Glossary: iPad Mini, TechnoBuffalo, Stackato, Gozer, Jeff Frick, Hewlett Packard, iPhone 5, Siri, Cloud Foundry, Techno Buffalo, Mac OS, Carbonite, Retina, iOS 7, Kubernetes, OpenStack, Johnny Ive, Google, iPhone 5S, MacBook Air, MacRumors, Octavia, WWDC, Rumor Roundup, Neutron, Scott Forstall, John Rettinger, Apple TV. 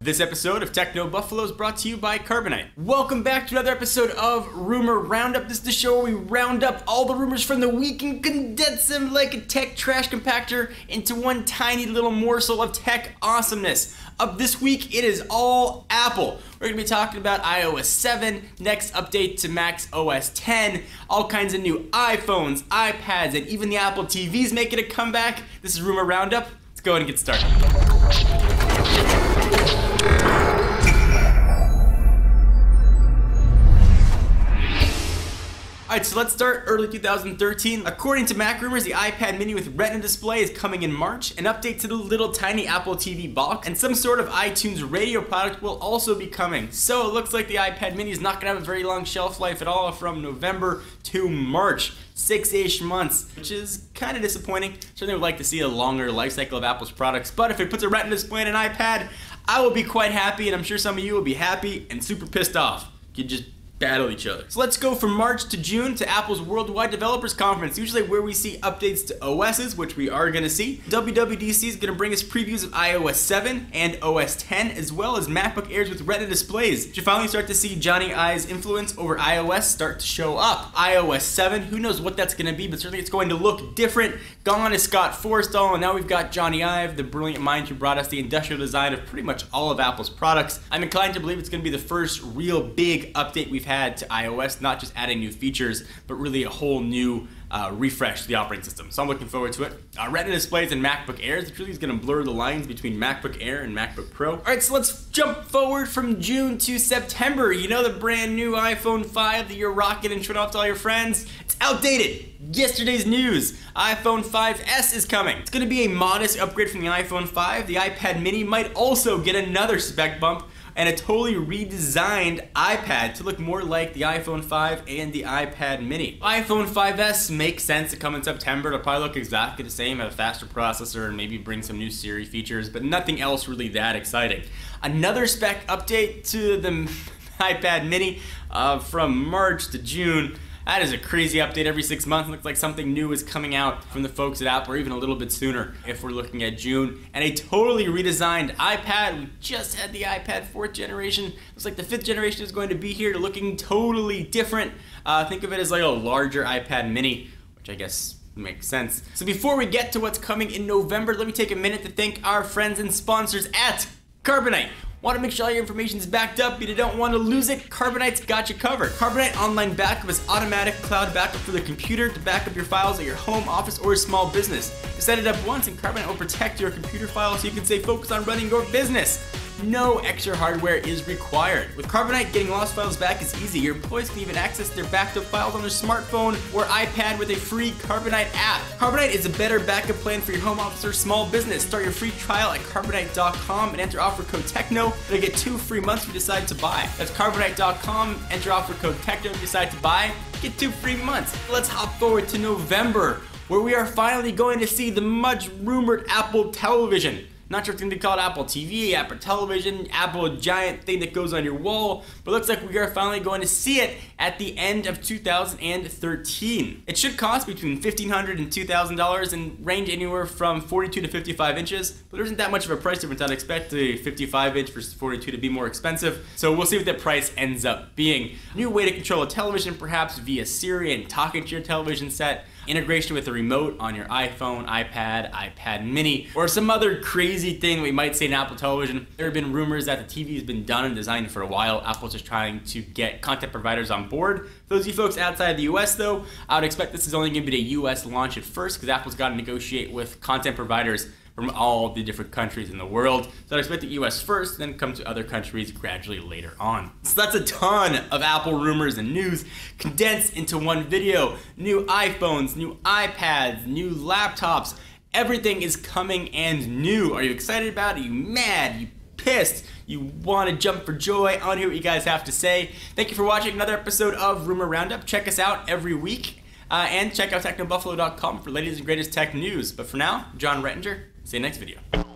This episode of Techno Buffalo is brought to you by Carbonite. Welcome back to another episode of Rumor Roundup. This is the show where we round up all the rumors from the week and condense them like a tech trash compactor into one tiny little morsel of tech awesomeness. Up this week, it is all Apple. We're going to be talking about iOS 7, next update to Mac's OS 10, all kinds of new iPhones, iPads, and even the Apple TV's making a comeback. This is Rumor Roundup. Let's go ahead and get started. Alright, so let's start early 2013. According to MacRumors, the iPad Mini with Retina display is coming in March. An update to the little tiny Apple TV box and some sort of iTunes radio product will also be coming. So it looks like the iPad Mini is not going to have a very long shelf life at all from November to March. 6-ish months, which is kind of disappointing. Certainly would like to see a longer life cycle of Apple's products, but if it puts a Retina display in an iPad, I will be quite happy, and I'm sure some of you will be happy and super pissed off. You just battle each other. So let's go from March to June to Apple's Worldwide Developers Conference, usually where we see updates to OSs, which we are going to see. WWDC is going to bring us previews of iOS 7 and OS 10, as well as MacBook Airs with Retina displays. You should finally start to see Johnny Ive's influence over iOS start to show up. iOS 7, who knows what that's going to be, but certainly it's going to look different. Gone is Scott Forstall, and now we've got Johnny Ive, the brilliant mind who brought us the industrial design of pretty much all of Apple's products. I'm inclined to believe it's going to be the first real big update we've had to iOS, not just adding new features, but really a whole new refresh to the operating system. So I'm looking forward to it. Retina displays and MacBook Airs, which really is going to blur the lines between MacBook Air and MacBook Pro. All right, so let's jump forward from June to September. You know, the brand new iPhone 5 that you're rocking and showing off to all your friends? It's outdated. Yesterday's news, iPhone 5S is coming. It's going to be a modest upgrade from the iPhone 5. The iPad Mini might also get another spec bump and a totally redesigned iPad to look more like the iPhone 5 and the iPad Mini. iPhone 5S makes sense to come in September. It'll probably look exactly the same, have a faster processor, and maybe bring some new Siri features, but nothing else really that exciting. Another spec update to the iPad Mini from March to June. That is a crazy update every 6 months. It looks like something new is coming out from the folks at Apple, or even a little bit sooner if we're looking at June. And a totally redesigned iPad. We just had the iPad 4th generation. Looks like the 5th generation is going to be here, looking totally different. Think of it as like a larger iPad Mini, which I guess makes sense. So before we get to what's coming in November, let me take a minute to thank our friends and sponsors at Carbonite. Want to make sure all your information is backed up, but you don't want to lose it? Carbonite's got you covered. Carbonite Online Backup is automatic cloud backup for the computer to back up your files at your home, office, or small business. You set it up once and Carbonite will protect your computer files so you can stay focused on running your business. No extra hardware is required. With Carbonite, getting lost files back is easy. Your employees can even access their backed up files on their smartphone or iPad with a free Carbonite app. Carbonite is a better backup plan for your home office or small business. Start your free trial at Carbonite.com and enter offer code TECHNO. You'll get 2 free months if you decide to buy. That's Carbonite.com, enter offer code TECHNO if you decide to buy. Get 2 free months. Let's hop forward to November, where we are finally going to see the much rumored Apple television. Not sure if it's going to be called Apple TV, Apple Television, Apple giant thing that goes on your wall, but it looks like we are finally going to see it at the end of 2013. It should cost between $1,500 and $2,000 and range anywhere from 42 to 55 inches, but there isn't that much of a price difference. I'd expect the 55 inch versus 42 to be more expensive, so we'll see what that price ends up being. New way to control a television, perhaps via Siri and talking to your television set. Integration with a remote on your iPhone, iPad, iPad Mini, or some other crazy thing we might see in Apple television. There have been rumors that the TV has been done and designed for a while. Apple's just trying to get content providers on board. For those of you folks outside the US though, I would expect this is only going to be a US launch at first, because Apple's got to negotiate with content providers from all the different countries in the world. So I expect the US first, then come to other countries gradually later on. So that's a ton of Apple rumors and news condensed into one video. New iPhones, new iPads, new laptops. Everything is coming and new. Are you excited about it? Are you mad? You pissed? You want to jump for joy? I want to hear what you guys have to say. Thank you for watching another episode of Rumor Roundup. Check us out every week. And check out technobuffalo.com for latest and greatest tech news. But for now, John Rettinger. See you next video.